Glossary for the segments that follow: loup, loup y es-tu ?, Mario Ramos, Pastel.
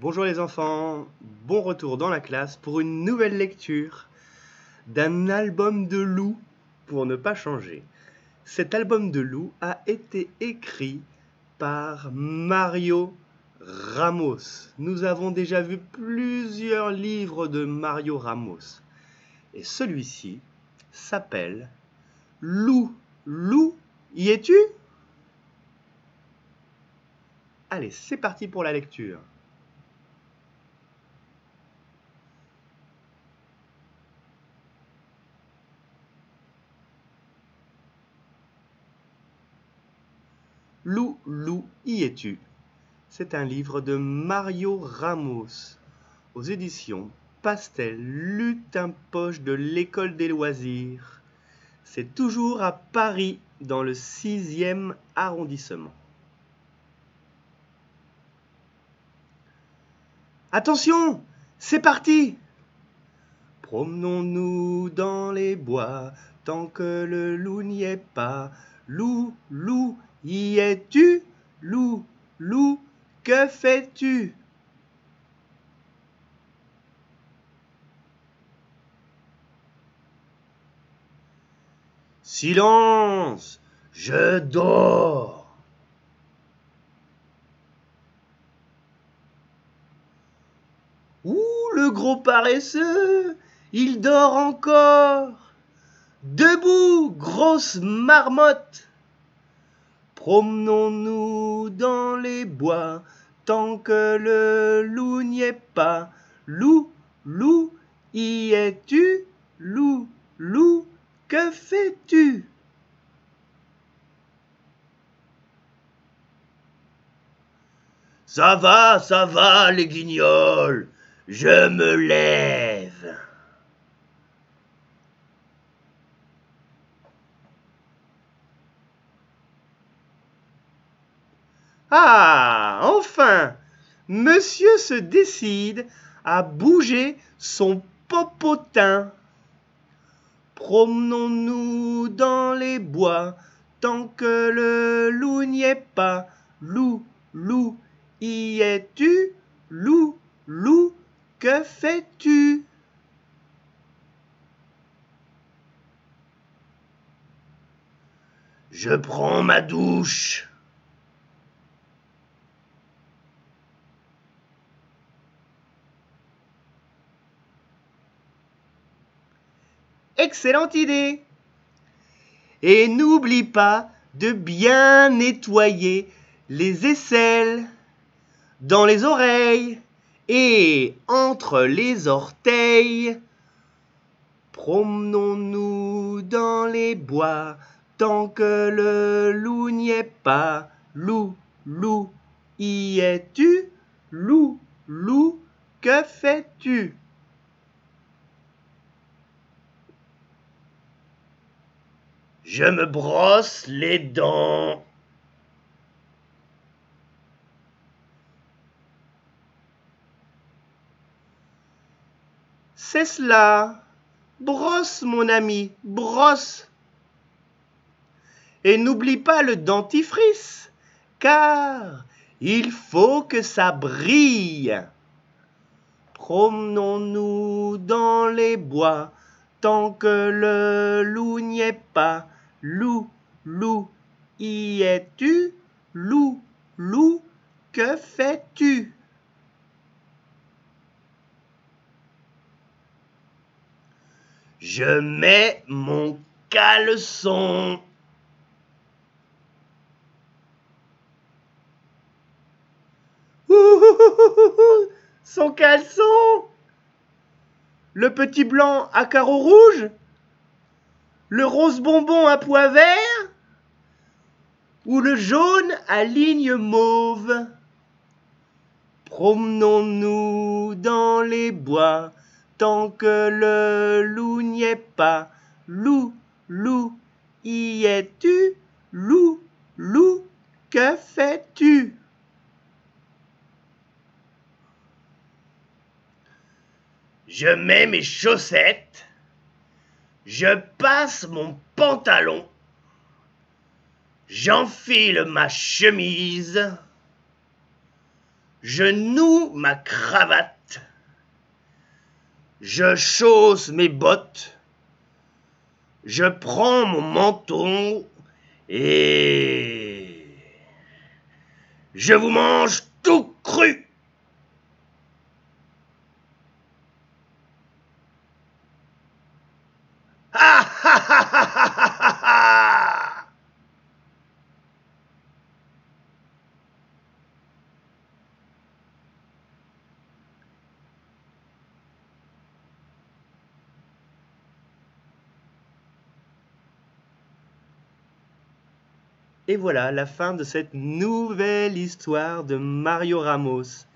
Bonjour les enfants, bon retour dans la classe pour une nouvelle lecture d'un album de loup pour ne pas changer. Cet album de loup a été écrit par Mario Ramos. Nous avons déjà vu plusieurs livres de Mario Ramos. Et celui-ci s'appelle Loup, loup, y es-tu ? Allez, c'est parti pour la lecture. Loup, loup, y es-tu ? C'est un livre de Mario Ramos, aux éditions Pastel, Lutin Poche de l'école des loisirs. C'est toujours à Paris, dans le 6e arrondissement. Attention, c'est parti! Promenons-nous dans les bois, tant que le loup n'y est pas. Loup, loup, y es-tu? Loup, loup, que fais-tu? Silence, je dors. Ouh, le gros paresseux, il dort encore. Debout, grosse marmotte. Promenons-nous dans les bois, tant que le loup n'y est pas. Loup, loup, y es-tu? Loup, loup, que fais-tu? Ça va, les guignols, je me lève. Ah, enfin, monsieur se décide à bouger son popotin. Promenons-nous dans les bois, tant que le loup n'y est pas. Loup, loup, y es-tu? Loup, loup, que fais-tu? Je prends ma douche. Excellente idée! Et n'oublie pas de bien nettoyer les aisselles, dans les oreilles et entre les orteils. Promenons-nous dans les bois, tant que le loup n'y est pas. Loup, loup, y es-tu? Loup, loup, que fais-tu? Je me brosse les dents. C'est cela. Brosse, mon ami, brosse. Et n'oublie pas le dentifrice, car il faut que ça brille. Promenons-nous dans les bois, tant que le loup n'y est pas. Loup, loup, y es-tu? Loup, loup, que fais-tu? Je mets mon caleçon. Ouh, son caleçon! Le petit blanc à carreaux rouges? Le rose bonbon à pois vert ou le jaune à lignes mauves? Promenons-nous dans les bois, tant que le loup n'y est pas. Loup, loup, y es-tu? Loup, loup, que fais-tu? Je mets mes chaussettes. Je passe mon pantalon, j'enfile ma chemise, Je noue ma cravate. Je chausse mes bottes. Je prends mon manteau et je vous mange tout cru. Ah ah ah ah ah ah ah. Et voilà la fin de cette nouvelle histoire de Mario Ramos.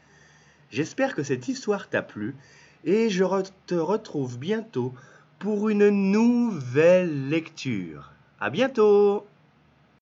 J'espère que cette histoire t'a plu et je te retrouve bientôt pour une nouvelle lecture. À bientôt!